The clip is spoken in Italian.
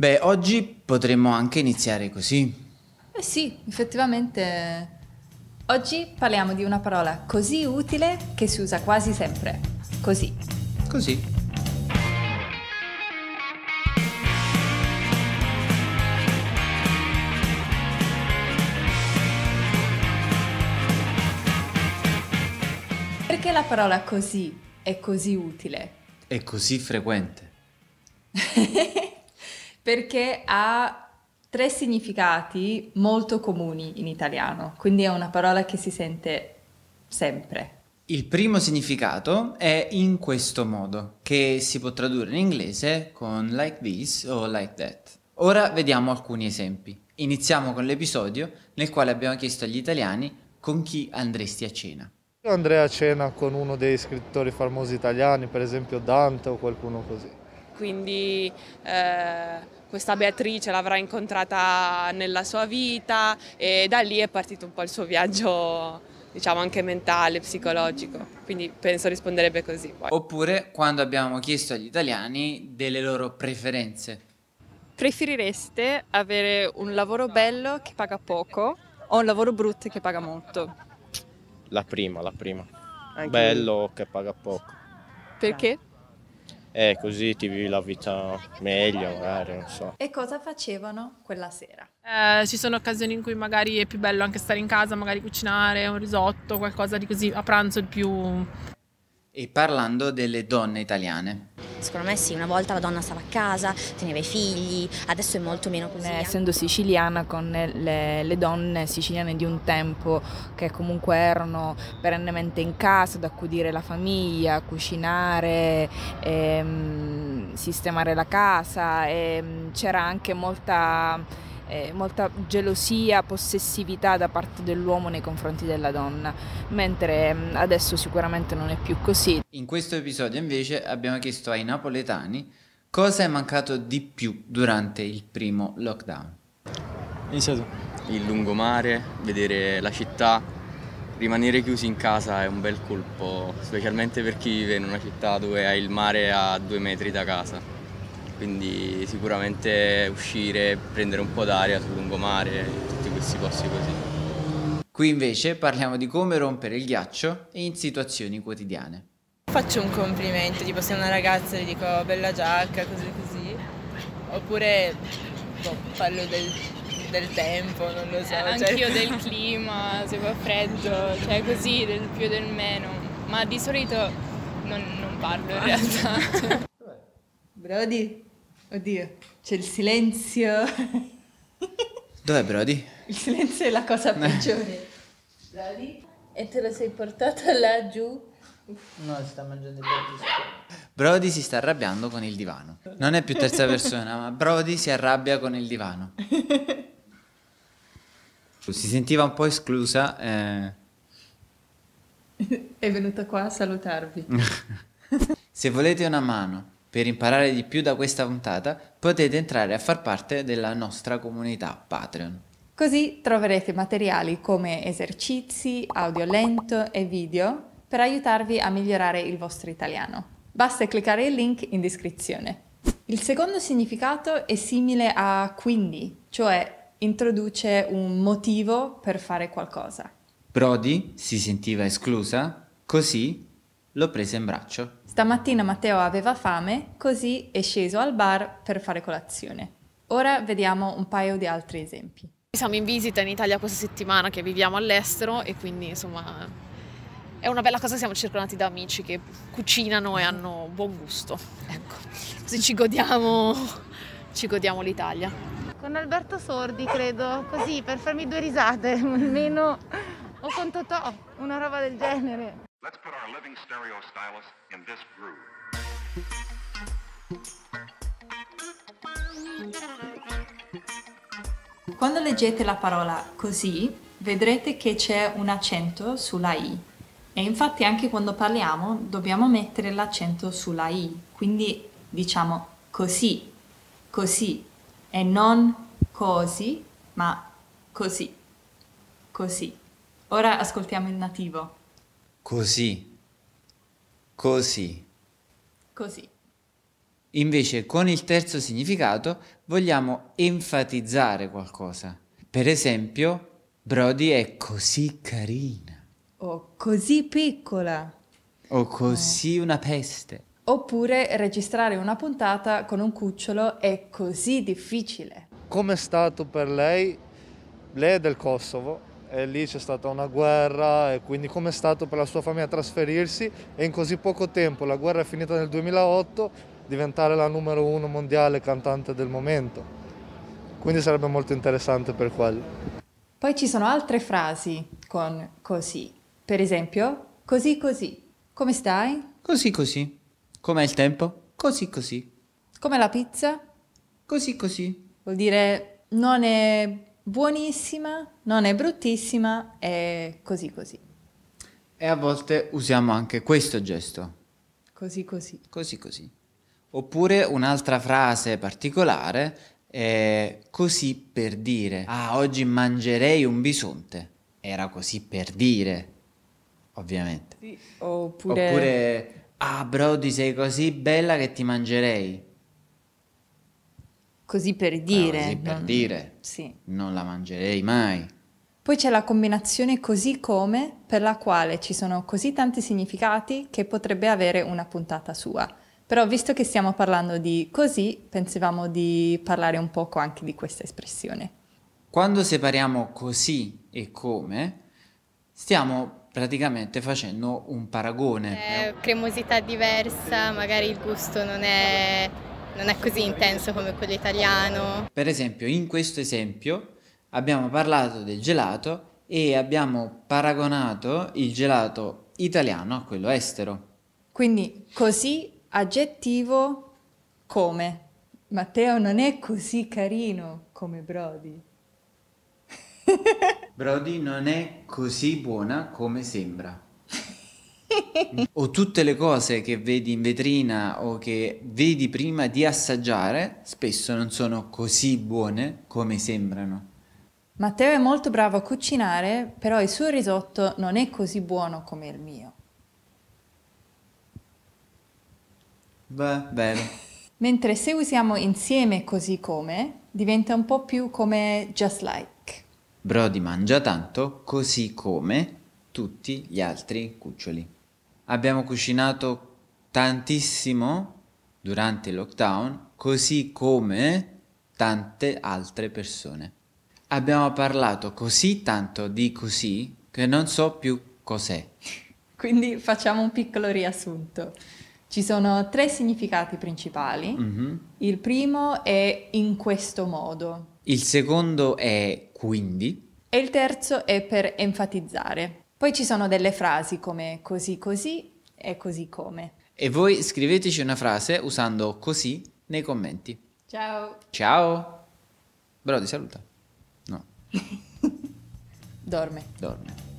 Beh, oggi potremmo anche iniziare così. Eh sì, effettivamente. Oggi parliamo di una parola così utile che si usa quasi sempre. Così. Così. Perché la parola così è così utile? È così frequente. Perché ha 3 significati molto comuni in italiano, quindi è una parola che si sente sempre. Il primo significato è in questo modo, che si può tradurre in inglese con like this o like that. Ora vediamo alcuni esempi. Iniziamo con l'episodio nel quale abbiamo chiesto agli italiani con chi andresti a cena. Io andrei a cena con uno dei scrittori famosi italiani, per esempio Dante o qualcuno così. Quindi questa Beatrice l'avrà incontrata nella sua vita e da lì è partito un po' il suo viaggio, diciamo anche mentale, psicologico, quindi penso risponderebbe così. Poi. Oppure quando abbiamo chiesto agli italiani delle loro preferenze. Preferireste avere un lavoro bello che paga poco o un lavoro brutto che paga molto? La prima. Anche bello che paga poco. Perché? Così ti vivi la vita meglio, magari, non so. E cosa facevano quella sera? Ci sono occasioni in cui magari è più bello anche stare in casa, magari cucinare un risotto, qualcosa di così, a pranzo di più. E parlando delle donne italiane. Secondo me sì, una volta la donna stava a casa, teneva i figli, adesso è molto meno così. Essendo siciliana, con le donne siciliane di un tempo che comunque erano perennemente in casa ad accudire la famiglia, cucinare, sistemare la casa, c'era anche molta gelosia, possessività da parte dell'uomo nei confronti della donna, mentre adesso sicuramente non è più così. In questo episodio invece abbiamo chiesto ai napoletani cosa è mancato di più durante il primo lockdown. Iniziato. Il lungomare, vedere la città, rimanere chiusi in casa è un bel colpo, specialmente per chi vive in una città dove hai il mare a 2 metri da casa. Quindi sicuramente uscire, prendere un po' d'aria sul lungomare, tutti questi posti così. Qui invece parliamo di come rompere il ghiaccio in situazioni quotidiane. Faccio un complimento, tipo se una ragazza gli dico bella giacca, cose così, oppure boh, parlo del tempo, non lo so. Anch'io del clima, se fa freddo, cioè così, del più e del meno, ma di solito non parlo in realtà. Brody? Oddio, c'è il silenzio. Dov'è Brody? Il silenzio è la cosa peggiore. Brody? E te lo sei portato laggiù? No, sta mangiando il Brody. Brody si sta arrabbiando con il divano. Non è più terza persona, ma Brody si arrabbia con il divano. Si sentiva un po' esclusa. È venuta qua a salutarvi. Se volete una mano per imparare di più da questa puntata, potete entrare a far parte della nostra comunità Patreon. Così troverete materiali come esercizi, audio lento e video per aiutarvi a migliorare il vostro italiano. Basta cliccare il link in descrizione. Il secondo significato è simile a quindi, cioè introduce un motivo per fare qualcosa. Brody si sentiva esclusa, così l'ho presa in braccio. Stamattina Matteo aveva fame, così è sceso al bar per fare colazione. Ora vediamo un paio di altri esempi. Siamo in visita in Italia questa settimana che viviamo all'estero e quindi insomma è una bella cosa che siamo circondati da amici che cucinano e hanno buon gusto. Ecco, così ci godiamo l'Italia. Con Alberto Sordi credo, così per farmi 2 risate almeno, o con Totò, una roba del genere. Let's put our living stereo stylus in this groove. Quando leggete la parola così, vedrete che c'è un accento sulla I. E infatti anche quando parliamo dobbiamo mettere l'accento sulla I. Quindi diciamo così, così, e non così, ma così, così. Ora ascoltiamo il nativo. Così, così, così, Invece con il terzo significato vogliamo enfatizzare qualcosa. Per esempio, Brody è così carina. O così piccola. O così una peste. Oppure registrare una puntata con un cucciolo è così difficile. Com'è stato per lei? Lei è del Kosovo e lì c'è stata una guerra, e quindi com'è stato per la sua famiglia trasferirsi e in così poco tempo, la guerra è finita nel 2008, diventare la numero 1 mondiale cantante del momento. Quindi sarebbe molto interessante per quello. Poi ci sono altre frasi con così. Per esempio, così così. Come stai? Così così. Com'è il tempo? Così così. Com'è la pizza? Così così. Vuol dire non è buonissima, non è bruttissima, è così così. E a volte usiamo anche questo gesto. Così così. Così così. Oppure un'altra frase particolare è così per dire. Ah, oggi mangerei un bisonte. Era così per dire, ovviamente. Sì. Oppure... Ah, Brody, sei così bella che ti mangerei. Così per dire. Così per dire. Sì. Non la mangerei mai. Poi c'è la combinazione così come, per la quale ci sono così tanti significati che potrebbe avere una puntata sua. Però visto che stiamo parlando di così, pensavamo di parlare un poco anche di questa espressione. Quando separiamo così e come, stiamo praticamente facendo un paragone. È cremosità diversa, magari il gusto non è così intenso come quello italiano. Per esempio, in questo esempio abbiamo parlato del gelato e abbiamo paragonato il gelato italiano a quello estero. Quindi così, aggettivo, come. Matteo non è così carino come Brody. Brody non è così buona come sembra. O tutte le cose che vedi in vetrina o che vedi prima di assaggiare spesso non sono così buone come sembrano. Matteo è molto bravo a cucinare, però il suo risotto non è così buono come il mio. Beh, vero. Mentre se usiamo insieme così come, diventa un po' più come just like. Brody mangia tanto, così come tutti gli altri cuccioli. Abbiamo cucinato tantissimo durante il lockdown, così come tante altre persone. Abbiamo parlato così tanto di così che non so più cos'è. Quindi facciamo un piccolo riassunto. Ci sono 3 significati principali. Il primo è in questo modo. Il secondo è quindi. E il terzo è per enfatizzare. Poi ci sono delle frasi come così così e così come. E voi scriveteci una frase usando così nei commenti. Ciao. Ciao. Brody, saluta. No. Dorme. Dorme.